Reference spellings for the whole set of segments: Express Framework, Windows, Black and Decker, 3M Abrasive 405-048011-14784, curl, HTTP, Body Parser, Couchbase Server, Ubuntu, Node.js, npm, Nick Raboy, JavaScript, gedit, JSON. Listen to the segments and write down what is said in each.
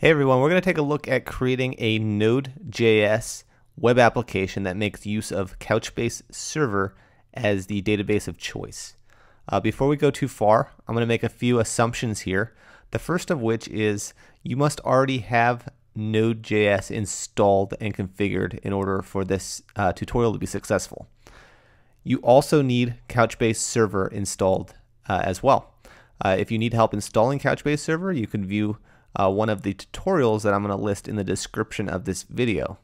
Hey everyone, we're going to take a look at creating a Node.js web application that makes use of Couchbase Server as the database of choice. Before we go too far, I'm going to make a few assumptions here. The first of which is you must already have Node.js installed and configured in order for this tutorial to be successful. You also need Couchbase Server installed as well. If you need help installing Couchbase Server, you can view one of the tutorials that I'm going to list in the description of this video.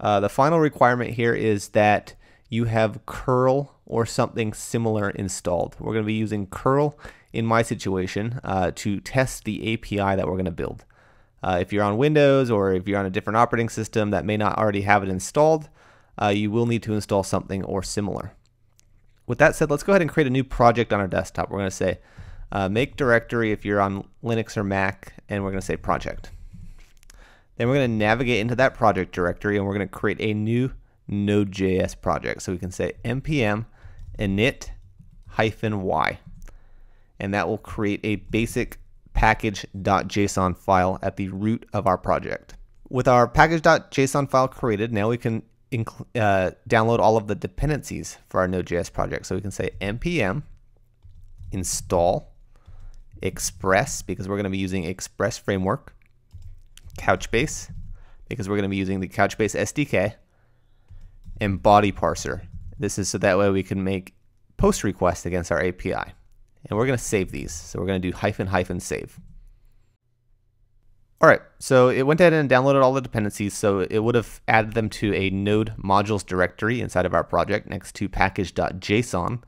The final requirement here is that you have curl or something similar installed. We're going to be using curl in my situation to test the API that we're going to build. If you're on Windows or if you're on a different operating system that may not already have it installed, you will need to install something or similar. With that said, let's go ahead and create a new project on our desktop. We're going to say make directory if you're on Linux or Mac, and we're going to say project. Then we're going to navigate into that project directory, and we're going to create a new Node.js project. So we can say npm init-y, and that will create a basic package.json file at the root of our project. With our package.json file created, now we can download all of the dependencies for our Node.js project. So we can say npm install Express, because we're going to be using Express Framework, Couchbase, because we're going to be using the Couchbase SDK, and Body Parser. This is so that way we can make post requests against our API. And we're going to save these. So we're going to do --save. All right, so it went ahead and downloaded all the dependencies. So it would have added them to a node modules directory inside of our project next to package.json.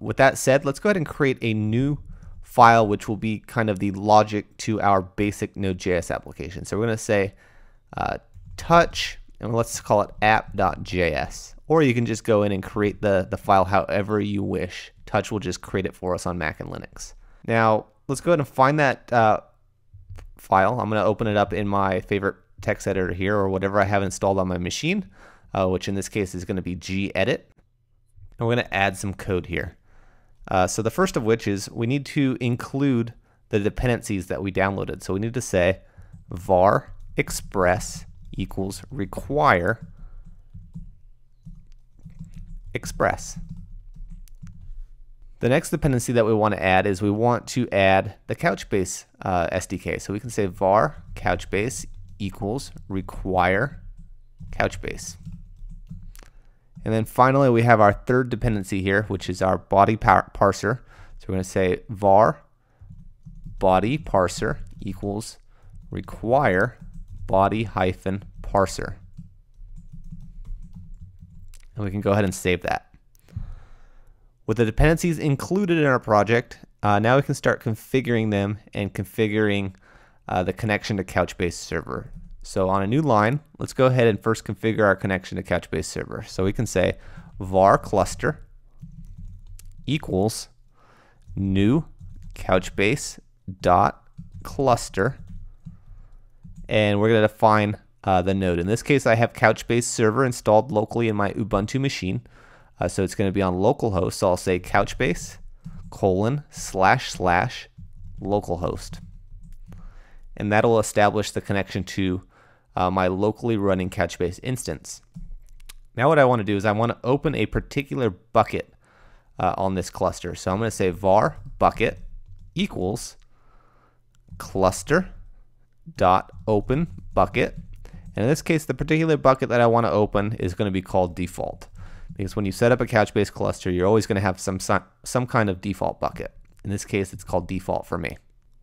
With that said, let's go ahead and create a new file, which will be kind of the logic to our basic Node.js application. So we're going to say touch, and let's call it app.js. Or you can just go in and create the file however you wish. Touch will just create it for us on Mac and Linux. Now, let's go ahead and find that file. I'm going to open it up in my favorite text editor here, or whatever I have installed on my machine, which in this case is going to be gedit. And we're going to add some code here. So the first of which is we need to include the dependencies that we downloaded. So we need to say var express equals require express. The next dependency that we want to add is we want to add the Couchbase SDK. So we can say var Couchbase equals require Couchbase. And then finally, we have our third dependency here, which is our body parser. So we're going to say var body parser equals require body parser. And we can go ahead and save that. With the dependencies included in our project, now we can start configuring them and configuring the connection to Couchbase Server. So on a new line, let's go ahead and first configure our connection to Couchbase Server. So we can say var cluster equals new Couchbase.cluster, and we're going to define the node. In this case, I have Couchbase Server installed locally in my Ubuntu machine, so it's going to be on localhost. So I'll say Couchbase // localhost, and that'll establish the connection to my locally running Couchbase instance. Now what I want to do is I want to open a particular bucket on this cluster. So I'm going to say var bucket equals cluster.open bucket. And in this case, the particular bucket that I want to open is going to be called default, because when you set up a Couchbase cluster, you're always going to have some kind of default bucket. In this case, it's called default for me.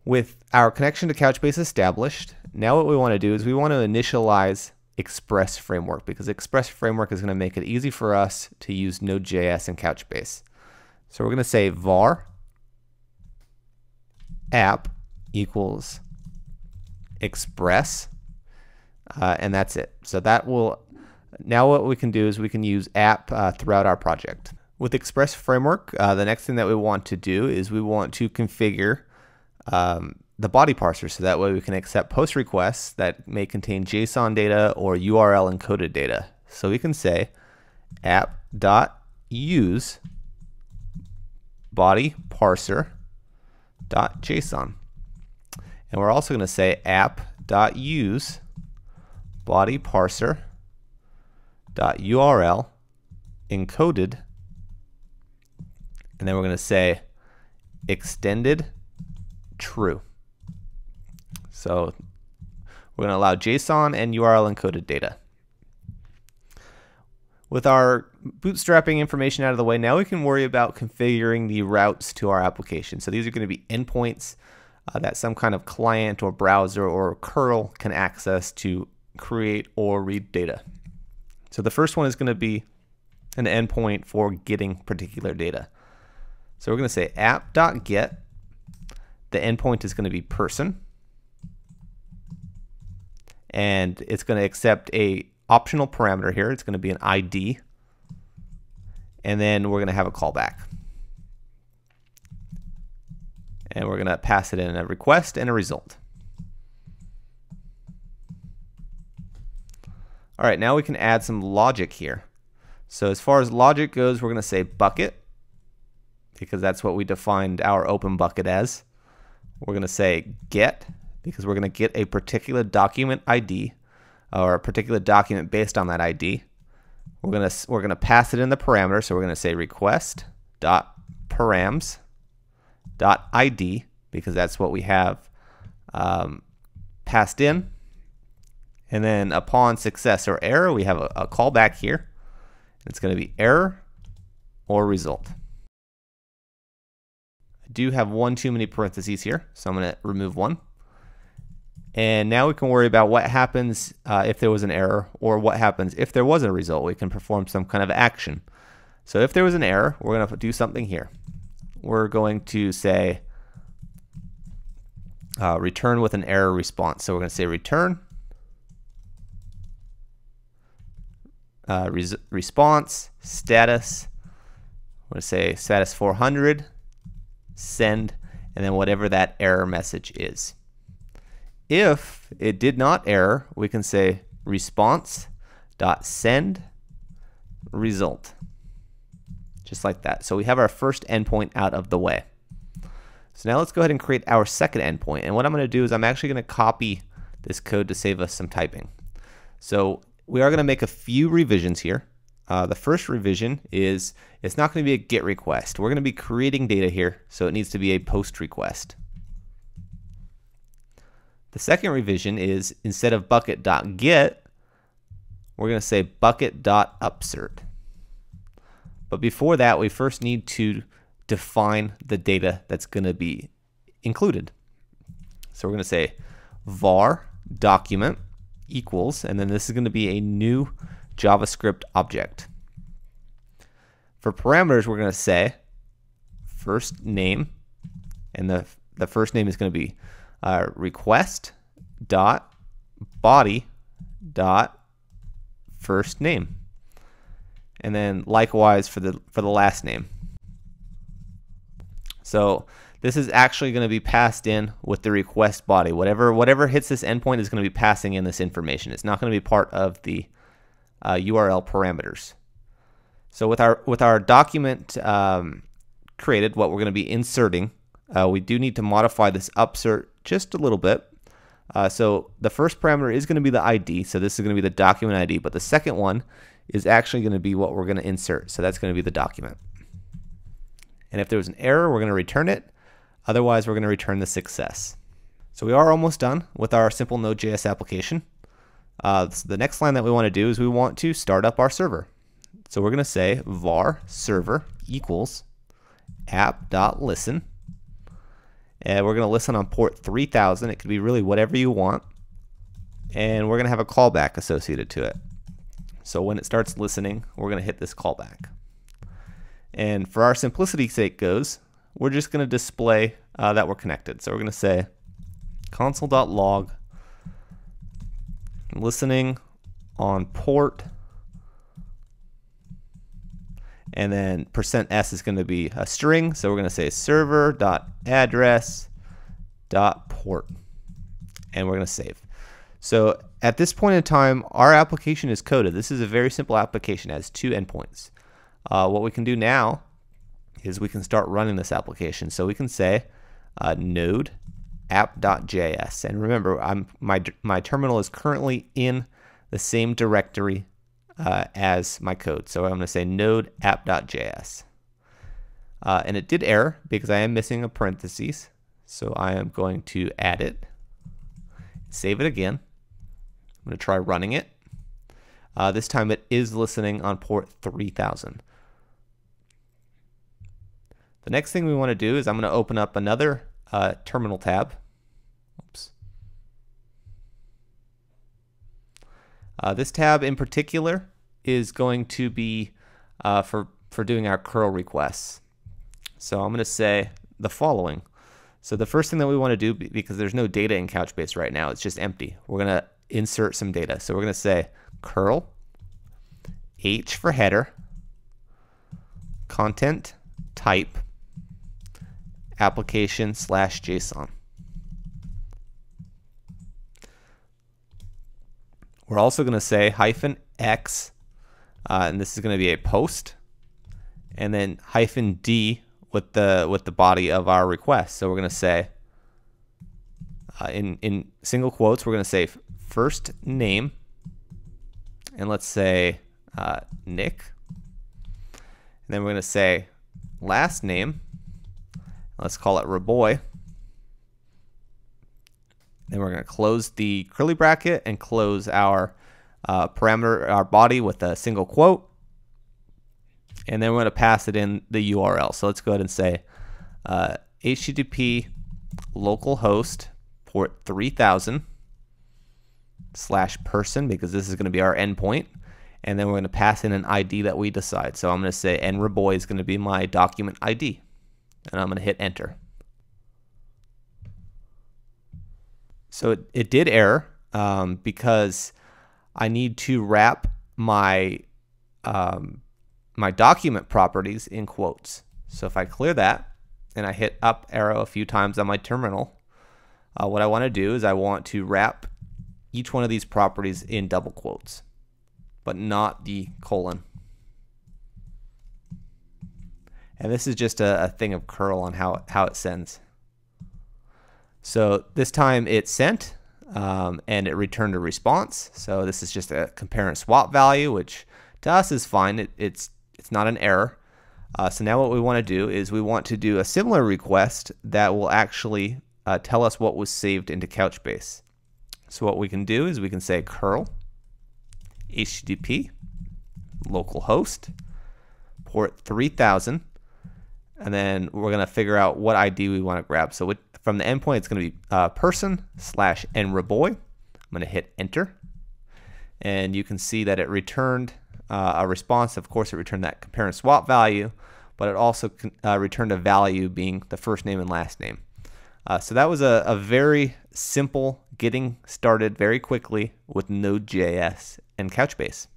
With our connection to Couchbase established, now what we want to do is we want to initialize Express Framework, because Express Framework is going to make it easy for us to use Node.js and Couchbase. So we're going to say var app equals Express, and that's it. So that will, now what we can do is we can use app throughout our project. With Express Framework, the next thing that we want to do is we want to configure the body parser, so that way we can accept post requests that may contain JSON data or URL encoded data. So we can say app.use body parser.json, And we're also going to say app.use body parser.url encoded, and then we're going to say extended true. So we're going to allow JSON and URL encoded data. With our bootstrapping information out of the way, now we can worry about configuring the routes to our application. So these are going to be endpoints that some kind of client or browser or curl can access to create or read data. So the first one is going to be an endpoint for getting particular data. So we're going to say app.get. The endpoint is going to be person, and it's going to accept a optional parameter here. It's going to be an ID, and then we're going to have a callback, and we're going to pass it in a request and a result. All right, now we can add some logic here. So as far as logic goes, we're going to say bucket, because that's what we defined our open bucket as. We're going to say get, because we're going to get a particular document ID or a particular document based on that ID. We're going to pass it in the parameter, so we're going to say request.params.id, because that's what we have passed in. And then upon success or error, we have a callback here. It's going to be error or result. I do have one too many parentheses here, so I'm going to remove one. And now we can worry about what happens if there was an error, or what happens if there was a result. We can perform some kind of action. So if there was an error, we're going to do something here. We're going to say return with an error response. So we're going to say return response status. We're going to say status 400, send, and then whatever that error message is. If it did not error, we can say response.send result, just like that. So we have our first endpoint out of the way. So now let's go ahead and create our second endpoint. And what I'm going to do is I'm actually going to copy this code to save us some typing. So we are going to make a few revisions here. The first revision is it's not going to be a GET request. We're going to be creating data here, so it needs to be a POST request. The second revision is instead of bucket.get, we're going to say bucket.upsert. But before that, we first need to define the data that's going to be included. So we're going to say var document equals, and then this is going to be a new JavaScript object. For parameters, we're going to say first name, and the first name is going to be request dot body dot first name, and then likewise for the last name. So this is actually going to be passed in with the request body. Whatever hits this endpoint is going to be passing in this information. It's not going to be part of the URL parameters. So with our document created, what we're going to be inserting, we do need to modify this upsert just a little bit. So the first parameter is going to be the ID, so this is going to be the document ID, but the second one is actually going to be what we're going to insert, so that's going to be the document. And if there was an error, we're going to return it. Otherwise, we're going to return the success. So we are almost done with our simple Node.js application. So the next line that we want to do is we want to start up our server. So we're going to say var server equals app.listen. And we're going to listen on port 3000. It could be really whatever you want. And we're going to have a callback associated to it. So when it starts listening, we're going to hit this callback. And for our simplicity's sake goes, we're just going to display that we're connected. So we're going to say console.log listening on port, and then %s is going to be a string, so we're going to say server.address.port, and we're going to save. So at this point in time, our application is coded. This is a very simple application. It has two endpoints. What we can do now is we can start running this application. So we can say node app.js. And remember, my terminal is currently in the same directory as my code. So I'm going to say node app.js. And it did error because I am missing a parenthesis. So I am going to add it, save it again. I'm going to try running it. This time it is listening on port 3000. The next thing we want to do is I'm going to open up another terminal tab. Oops. This tab in particular is going to be for doing our curl requests. So I'm going to say the following. So the first thing that we want to do, because there's no data in Couchbase right now, it's just empty, we're going to insert some data. So we're going to say curl, h for header, content type, application / JSON. We're also going to say -x, and this is going to be a post, and then -d with the body of our request. So we're going to say in single quotes, we're going to say first name, and let's say Nick, and then we're going to say last name. Let's call it Raboy. Then we're going to close the curly bracket and close our parameter, our body, with a single quote. And then we're going to pass it in the URL. So let's go ahead and say HTTP localhost port 3000 / person, because this is going to be our endpoint. And then we're going to pass in an ID that we decide. So I'm going to say Raboy is going to be my document ID. And I'm going to hit enter. So it did error because I need to wrap my my document properties in quotes. So if I clear that and I hit up arrow a few times on my terminal, what I want to do is I want to wrap each one of these properties in double quotes, but not the colon. And this is just a thing of curl on how it sends. So this time it sent, and it returned a response. So this is just a compare and swap value, which to us is fine. It's not an error. So now what we want to do is we want to do a similar request that will actually tell us what was saved into Couchbase. So what we can do is we can say curl HTTP localhost port 3000. And then we're going to figure out what ID we want to grab. So from the endpoint, it's going to be person / nraboy. I'm going to hit enter. And you can see that it returned a response. Of course, it returned that compare and swap value, but it also returned a value being the first name and last name. So that was a very simple getting started very quickly with Node.js and Couchbase.